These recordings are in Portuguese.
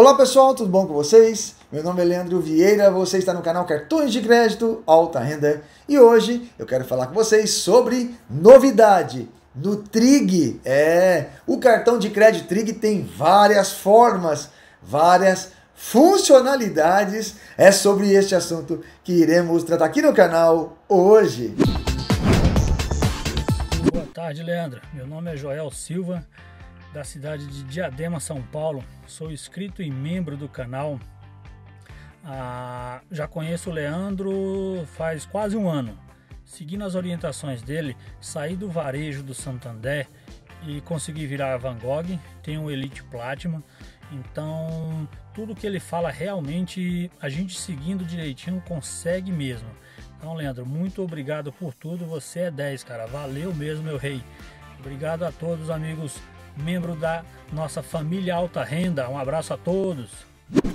Olá pessoal, tudo bom com vocês? Meu nome é Leandro Vieira, você está no canal Cartões de Crédito Alta Renda e hoje eu quero falar com vocês sobre novidade no Trigg. O cartão de crédito Trigg tem várias formas, várias funcionalidades. É sobre este assunto que iremos tratar aqui no canal hoje. Boa tarde, Leandro. Meu nome é Joel Silva, da cidade de Diadema, São Paulo. Sou inscrito e membro do canal. Já conheço o Leandro faz quase um ano. Seguindo as orientações dele, saí do varejo do Santander e consegui virar Van Gogh. Tenho o Elite Platinum. Então, tudo que ele fala realmente, a gente seguindo direitinho consegue mesmo. Então, Leandro, muito obrigado por tudo. Você é 10, cara. Valeu mesmo, meu rei. Obrigado a todos, amigos. Membro da nossa família Alta Renda. Um abraço a todos.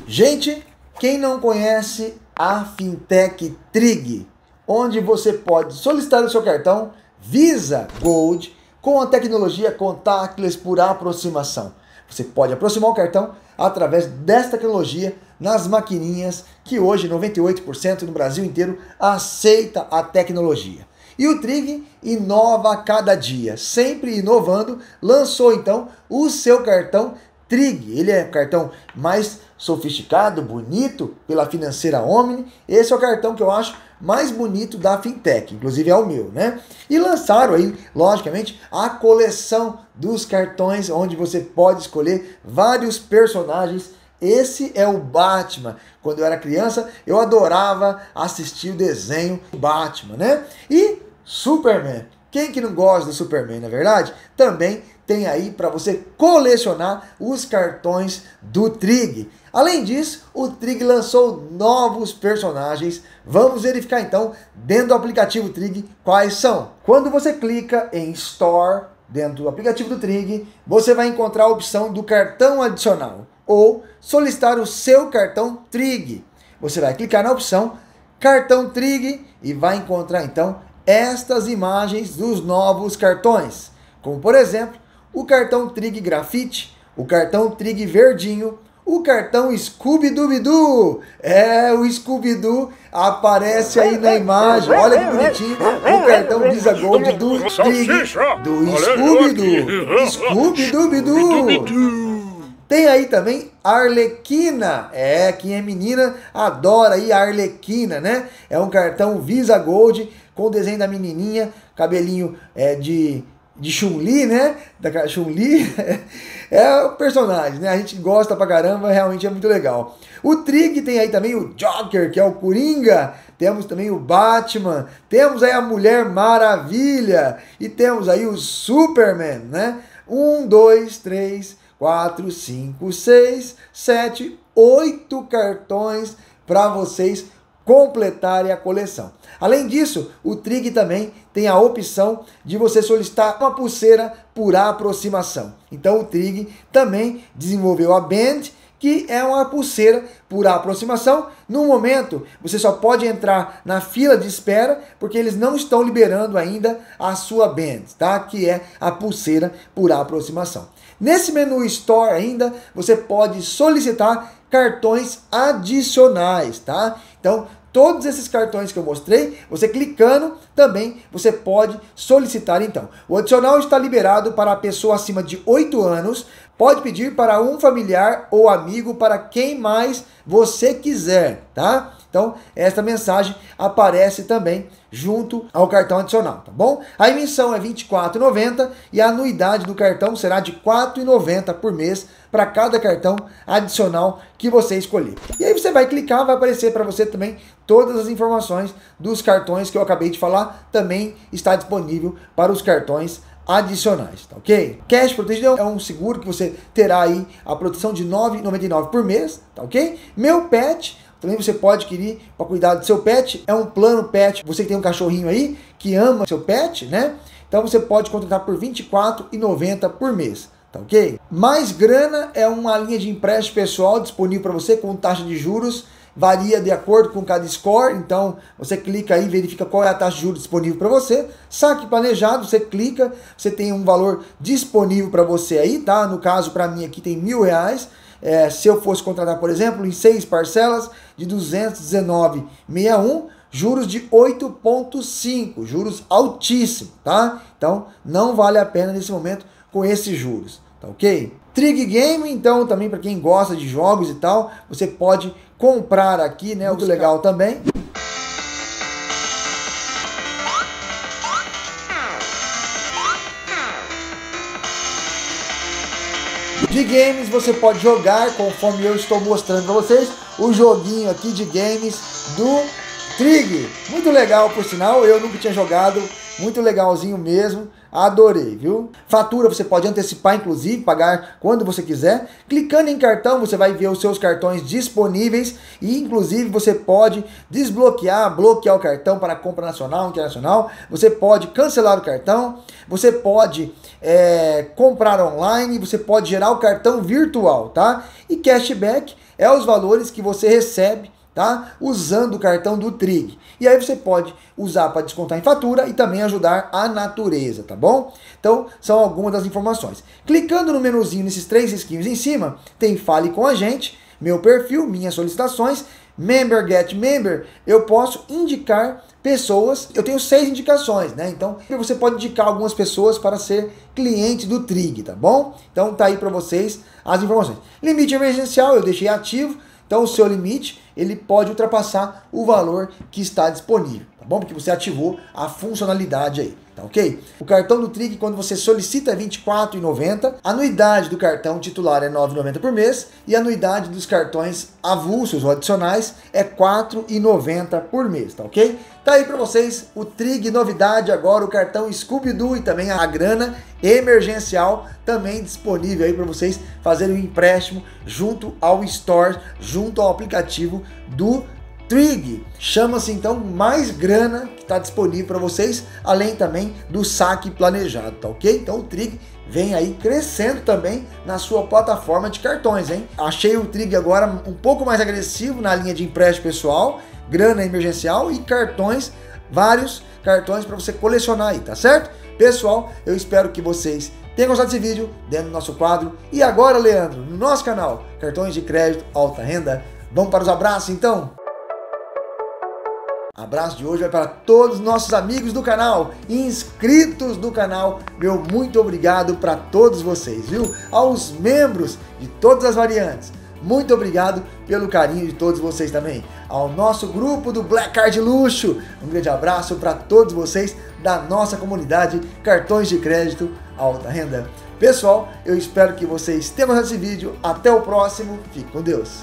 Gente, quem não conhece a Fintech Trigg, onde você pode solicitar o seu cartão Visa Gold com a tecnologia contactless por aproximação. Você pode aproximar o cartão através desta tecnologia nas maquininhas que hoje 98% no Brasil inteiro aceita a tecnologia. E o Trigg inova a cada dia, sempre inovando, lançou então o seu cartão Trigg. Ele é o cartão mais sofisticado, bonito, pela financeira Omni. Esse é o cartão que eu acho mais bonito da Fintech, inclusive é o meu, né? E lançaram aí, logicamente, a coleção dos cartões, onde você pode escolher vários personagens. Esse é o Batman. Quando eu era criança, eu adorava assistir o desenho Batman, né? E Superman. Quem que não gosta do Superman, na verdade? Também tem aí para você colecionar os cartões do Trigg. Além disso, o Trigg lançou novos personagens. Vamos verificar então, dentro do aplicativo Trigg, quais são. Quando você clica em Store, dentro do aplicativo do Trigg, você vai encontrar a opção do cartão adicional ou solicitar o seu cartão Trigg. Você vai clicar na opção cartão Trigg e vai encontrar então estas imagens dos novos cartões, como por exemplo, o cartão Trigg Grafite, o cartão Trigg Verdinho, o cartão Scooby-Doo-Bidoo. O Scooby-Doo aparece aí na imagem. Olha que bonitinho. O cartão Visa Gold do Trigg, do Scooby-Doo. Scooby-Doo-Bidoo. Tem aí também Arlequina, quem é menina adora aí a Arlequina, né? É um cartão Visa Gold com o desenho da menininha, cabelinho de Chun-Li, né? Da Chun-Li é o personagem, né? A gente gosta pra caramba, realmente é muito legal. O Trigg tem aí também o Joker, que é o Coringa. Temos também o Batman, temos aí a Mulher Maravilha e temos aí o Superman, né? 1, 2, 3, 4, 5, 6, 7, 8 cartões para vocês completarem a coleção. Além disso, o Trigg também tem a opção de você solicitar uma pulseira por aproximação. Então o Trigg também desenvolveu a Band, que é uma pulseira por aproximação. No momento, você só pode entrar na fila de espera, porque eles não estão liberando ainda a sua Band, tá? Que é a pulseira por aproximação. Nesse menu Store ainda, você pode solicitar cartões adicionais, tá? Então, todos esses cartões que eu mostrei, você clicando também, você pode solicitar então. O adicional está liberado para a pessoa acima de 8 anos, pode pedir para um familiar ou amigo, para quem mais você quiser, tá? Então, esta mensagem aparece também junto ao cartão adicional, tá bom? A emissão é R$ 24,90 e a anuidade do cartão será de R$ 4,90 por mês para cada cartão adicional que você escolher. E aí você vai clicar, vai aparecer para você também todas as informações dos cartões que eu acabei de falar, também está disponível para os cartões adicionais, tá ok? Cash Protegido é um seguro que você terá aí a proteção de R$ 9,99 por mês, tá ok? Meu Pet, também você pode adquirir para cuidar do seu pet. É um plano pet. Você que tem um cachorrinho aí que ama seu pet, né? Então você pode contratar por R$ 24,90 por mês, tá ok? Mais Grana é uma linha de empréstimo pessoal disponível para você com taxa de juros. Varia de acordo com cada score, então você clica aí, verifica qual é a taxa de juros disponível para você. Saque planejado, você clica, você tem um valor disponível para você aí, tá? No caso, para mim aqui tem R$ 1.000. se eu fosse contratar, por exemplo, em 6 parcelas de 219,61, juros de 8,5, juros altíssimos, tá? Então, não vale a pena nesse momento com esses juros, tá ok? Trigg Game, então, também para quem gosta de jogos e tal, você pode comprar aqui, né? Muito legal também. De games você pode jogar, conforme eu estou mostrando para vocês, o joguinho aqui de games do Trigg. Muito legal, por sinal, eu nunca tinha jogado, muito legalzinho mesmo, adorei, viu? Fatura você pode antecipar, inclusive, pagar quando você quiser. Clicando em cartão você vai ver os seus cartões disponíveis e, inclusive, você pode desbloquear, bloquear o cartão para compra nacional, internacional. Você pode cancelar o cartão, você pode comprar online, você pode gerar o cartão virtual, tá? E cashback é os valores que você recebe, tá? Usando o cartão do Trigg. E aí você pode usar para descontar em fatura e também ajudar a natureza, tá bom? Então, são algumas das informações. Clicando no menuzinho, nesses 3 risquinhos em cima, tem Fale com a gente, meu perfil, minhas solicitações, Member, Get Member, eu posso indicar pessoas, eu tenho 6 indicações, né? Então, você pode indicar algumas pessoas para ser cliente do Trigg, tá bom? Então, tá aí para vocês as informações. Limite emergencial, eu deixei ativo. Então, o seu limite, ele pode ultrapassar o valor que está disponível, tá bom? Porque você ativou a funcionalidade aí, tá ok? O cartão do Trigg, quando você solicita, é R$ 24,90. A anuidade do cartão titular é R$ 9,90 por mês. E a anuidade dos cartões avulsos ou adicionais é R$ 4,90 por mês, tá ok? Tá aí para vocês o Trigg novidade agora, o cartão Scooby-Doo e também a grana emergencial também disponível aí para vocês fazerem um empréstimo junto ao Store, junto ao aplicativo do Trigg. Chama-se então mais grana que está disponível para vocês, além também do saque planejado, tá ok? Então o Trigg vem aí crescendo também na sua plataforma de cartões, hein? Achei o Trigg agora um pouco mais agressivo na linha de empréstimo pessoal, grana emergencial e cartões, vários cartões para você colecionar aí, tá certo? Pessoal, eu espero que vocês tenham gostado desse vídeo dentro do nosso quadro. E agora, Leandro, no nosso canal Cartões de Crédito Alta Renda, vamos para os abraços então? Abraço de hoje vai para todos os nossos amigos do canal, inscritos do canal, meu muito obrigado para todos vocês, viu? Aos membros de todas as variantes, muito obrigado pelo carinho de todos vocês também. Ao nosso grupo do Black Card Luxo, um grande abraço para todos vocês da nossa comunidade Cartões de Crédito Alta Renda. Pessoal, eu espero que vocês tenham gostado desse vídeo, até o próximo, fique com Deus!